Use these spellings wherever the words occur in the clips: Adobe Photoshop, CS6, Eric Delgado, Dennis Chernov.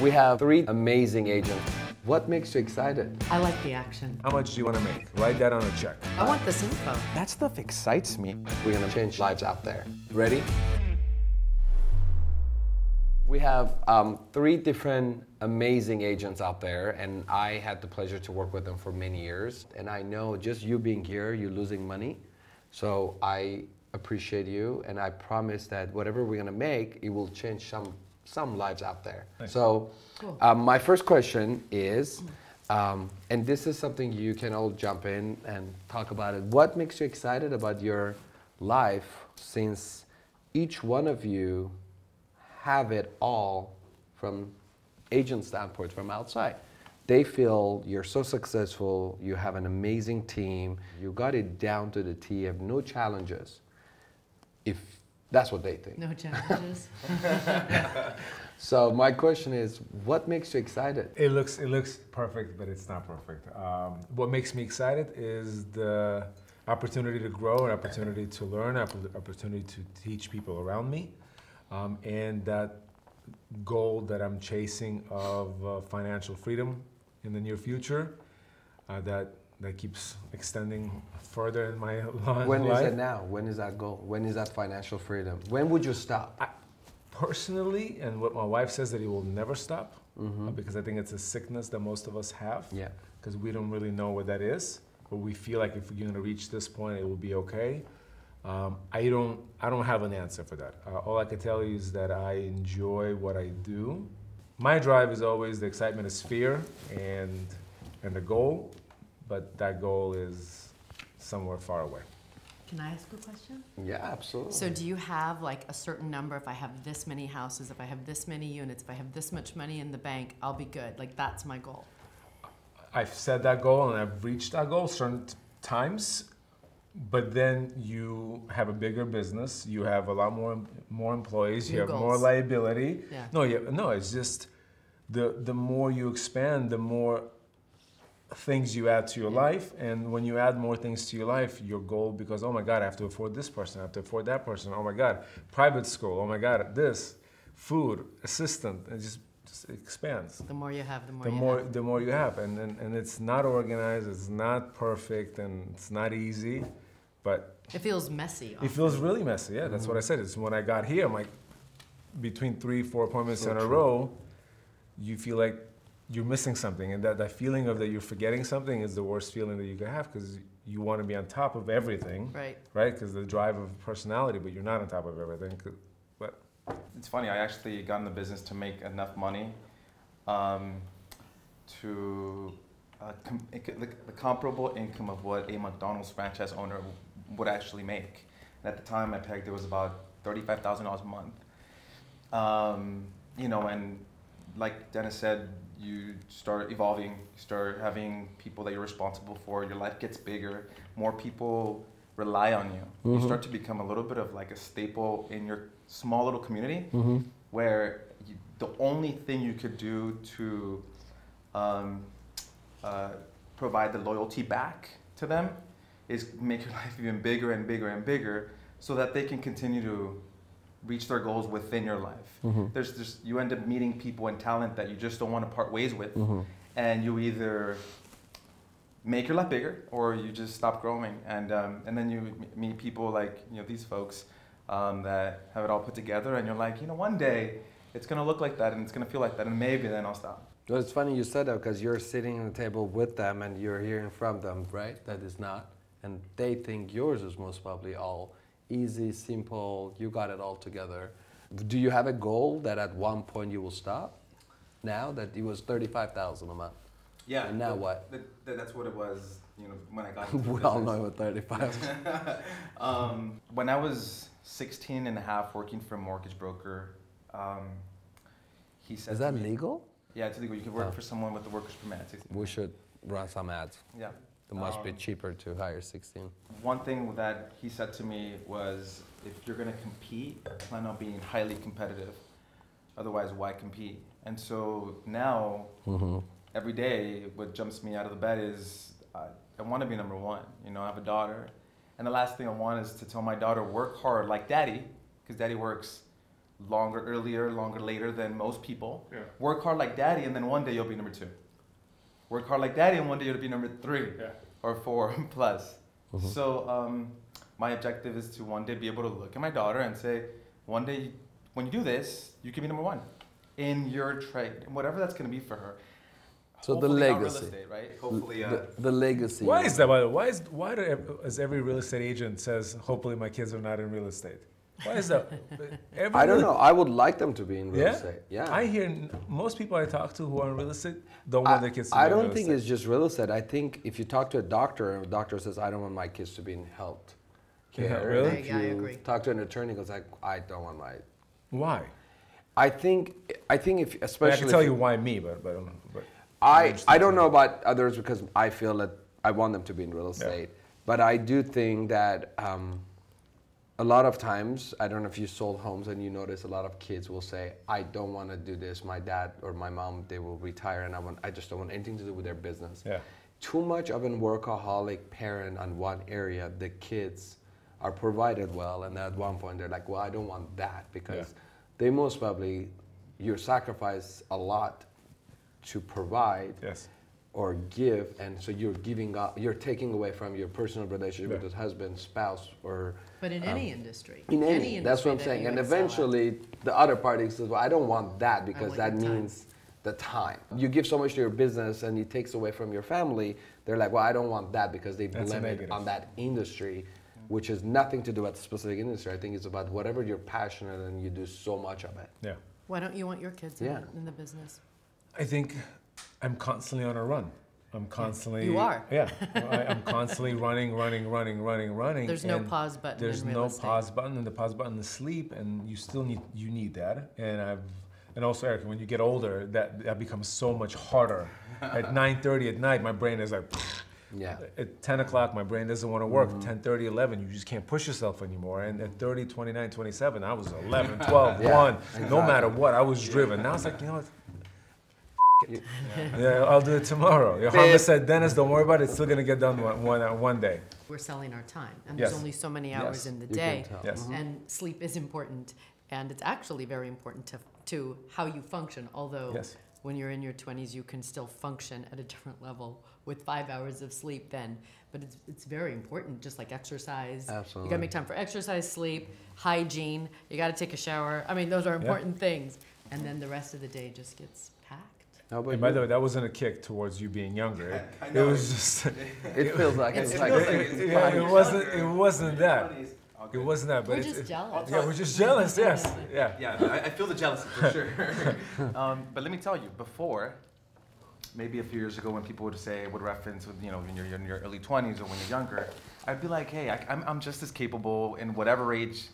We have three amazing agents. What makes you excited? I like the action. How much do you want to make? Write that on a check. I want this info. That stuff excites me. We're going to change lives out there. Ready? We have three different amazing agents out there, and I had the pleasure to work with them for many years. And I know just you being here, you're losing money. So I appreciate you, and I promise that whatever we're going to make, it will change some lives out there. Thanks. So cool. My first question is, and this is something you can all jump in and talk about it. What makes you excited about your life, since each one of you have it all from agent standpoint, from outside? They feel you're so successful, you have an amazing team, you got it down to the T, you have no challenges. If that's what they think. No challenges. So my question is, what makes you excited? It looks perfect, but it's not perfect. What makes me excited is the opportunity to grow, an opportunity to learn, an opportunity to teach people around me. And that goal that I'm chasing of financial freedom in the near future, that keeps extending further in my life. When is it now? When is that goal? When is that financial freedom? When would you stop? Personally, and what my wife says, that it will never stop, because I think it's a sickness that most of us have, because we don't really know what that is, but we feel like if we're going to reach this point, it will be okay. I don't have an answer for that. All I can tell you is that I enjoy what I do. My drive is always the excitement is fear and the goal, but that goal is somewhere far away. Can I ask a question? Yeah, absolutely. So do you have like a certain number? If I have this many houses, if I have this many units, if I have this much money in the bank, I'll be good. Like, that's my goal. I've set that goal and I've reached that goal certain times. But then you have a bigger business. You have a lot more employees. You have more liability. Yeah. No. It's just the more you expand, the more things you add to your life. And when you add more things to your life, your goal becomes, oh my God, I have to afford this person. I have to afford that person. Oh my God, private school. Oh my God, this food assistant. It just expands. The more you have, the more you have. And it's not organized. It's not perfect, and it's not easy. But it feels messy. Often. It feels really messy. Yeah, that's what I said. It's when I got here, I'm like, between 3-4 appointments in a row, you feel like you're missing something, and that feeling of that you're forgetting something is the worst feeling that you could have, because you want to be on top of everything, right? Because the drive of personality, but you're not on top of everything. But it's funny. I actually got in the business to make enough money the comparable income of what a McDonald's franchise owner would actually make. And at the time I pegged it was about $35,000 a month. You know, and like Dennis said, you start evolving, you start having people that you're responsible for, your life gets bigger, more people rely on you. You start to become a little bit of like a staple in your small little community, where the only thing you could do to provide the loyalty back to them is make your life even bigger and bigger and bigger, so that they can continue to reach their goals within your life. There's just, you end up meeting people and talent that you just don't want to part ways with, and you either make your life bigger or you just stop growing. And then you meet people like these folks that have it all put together, and you're like, one day it's gonna look like that and it's gonna feel like that, and maybe then I'll stop. Well, it's funny you said that, because you're sitting at the table with them and you're hearing from them, right? That is not. And they think yours is most probably all easy, simple, you got it all together. Do you have a goal that at one point you will stop? Now that it was $35,000 a month. Yeah. And now what? That's what it was, when I got into We all know what 35. When I was 16 and a half working for a mortgage broker, he said, is that legal? Yeah, it's illegal. You can work for someone with a worker's permit. We should run some ads. Yeah. It must be cheaper to hire 16. One thing that he said to me was, if you're going to compete, plan on being highly competitive. Otherwise, why compete? And so now, every day, what jumps me out of the bed is, I want to be number one. I have a daughter. And the last thing I want is to tell my daughter, work hard like daddy, because daddy works longer earlier, longer later than most people. Yeah. Work hard like daddy, and then one day you'll be number two. Work hard like daddy, and one day you'll be number three or four plus. Mm-hmm. So my objective is to one day be able to look at my daughter and say, one day when you do this, you can be number one in your trade, whatever that's going to be for her. So hopefully the legacy, real estate, right? Hopefully, the legacy. Why is that? By the way, why is every real estate agent says, hopefully my kids are not in real estate? Why is that? I don't know. I would like them to be in real estate. Yeah. I hear most people I talk to who are in real estate don't want their kids to be in real estate. I don't think it's just real estate. I think if you talk to a doctor and the doctor says, I don't want my kids to be in health care. Yeah, really? If you I agree. Talk to an attorney and goes, I don't want my... Why? I think if, especially... I can tell you why me, but I don't know about others because I feel that I want them to be in real estate. Yeah. But I do think that... a lot of times, I don't know if you sold homes and you notice a lot of kids will say, I don't want to do this. My dad or my mom, they will retire and I just don't want anything to do with their business. Yeah. Too much of a workaholic parent on one area, the kids are provided well and at one point they're like, well, I don't want that because they most probably, you sacrifice a lot to provide or give, and so you're giving up, you're taking away from your personal relationship with your husband, spouse, or... But in any industry. In any industry, that's what I'm saying. And eventually, the other party says, well, I don't want that because that means the time. You give so much to your business and it takes away from your family, they're like, well, I don't want that because they blame it on that industry, which has nothing to do with the specific industry. I think it's about whatever you're passionate and you do so much of it. Yeah. Why don't you want your kids in the business? I think... I'm constantly on a run. I'm constantly... You are. Yeah. I'm constantly running. There's no pause button. There's no pause button, and the pause button is sleep, and you still need that. And also, Eric, when you get older, that becomes so much harder. At 9:30 at night, my brain is like... Yeah. At 10 o'clock, my brain doesn't want to work. 10:30, 11, you just can't push yourself anymore. And at 30, 29, 27, I was 11, 12, 1. Exactly. No matter what, I was driven. Now it's like, you know what? It. Yeah, I'll do it tomorrow. Your Honda said, Dennis, don't worry about it. It's still going to get done one day. We're selling our time, and there's only so many hours in the day, and sleep is important, and it's actually very important to how you function, although when you're in your 20s, you can still function at a different level with 5 hours of sleep then, but it's very important, just like exercise. Absolutely. You got to make time for exercise, sleep, hygiene. You got to take a shower. I mean, those are important things, and then the rest of the day just gets... And by the way, that wasn't a kick towards you being younger. I know. It was just... it feels like it's like... It wasn't that. It wasn't that, but we're just jealous. Yeah, we're just jealous, yes. Yeah, yeah. I feel the jealousy for sure. But let me tell you, before, maybe a few years ago when people would say, would reference, with, you know, when you're in your early 20s or when you're younger, I'd be like, hey, I'm just as capable in whatever age,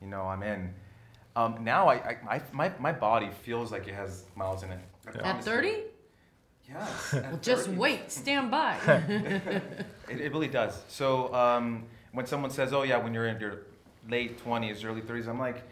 you know, I'm in. Now my body feels like it has miles in it. At 30? Yes. At 30. Just wait. Stand by. It really does. So when someone says, oh, yeah, when you're in your late 20s, early 30s, I'm like,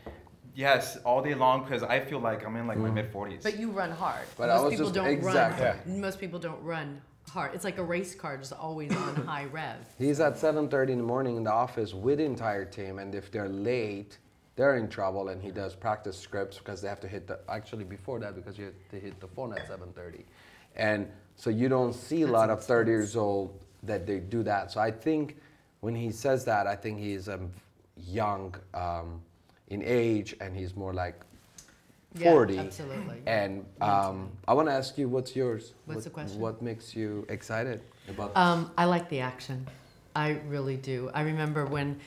yes, all day long, because I feel like I'm in like my mid-40s. But you run hard. But most people don't run. Yeah. Most people don't run hard. It's like a race car, just always on high rev. He's at 7:30 in the morning in the office with the entire team, and if they're late... they're in trouble, and he does practice scripts because they have to hit the, actually before that, because you have to hit the phone at 7:30. And so you don't see a lot of 30 years old that they do that. So I think when he says that, I think he's young in age, and he's more like 40. Yeah, absolutely. And I want to ask you, what's yours? What's the question? What makes you excited about this? I like the action. I really do. I remember when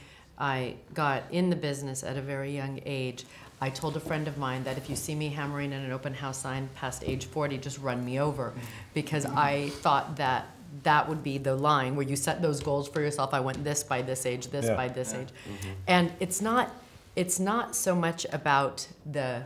I got in the business at a very young age. I told a friend of mine that if you see me hammering in an open house sign past age 40, just run me over, because I thought that that would be the line where you set those goals for yourself. I went this by this age, this by this age. Mm-hmm. And it's not so much about the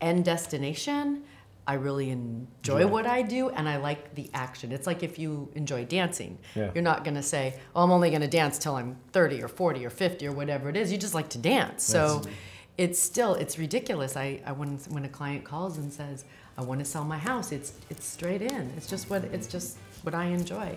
end destination. I really enjoy what I do, and I like the action. It's like if you enjoy dancing. Yeah. You're not going to say, oh, I'm only going to dance till I'm 30 or 40 or 50 or whatever it is. You just like to dance. So it's ridiculous. When a client calls and says, I want to sell my house, it's straight in. It's just what I enjoy.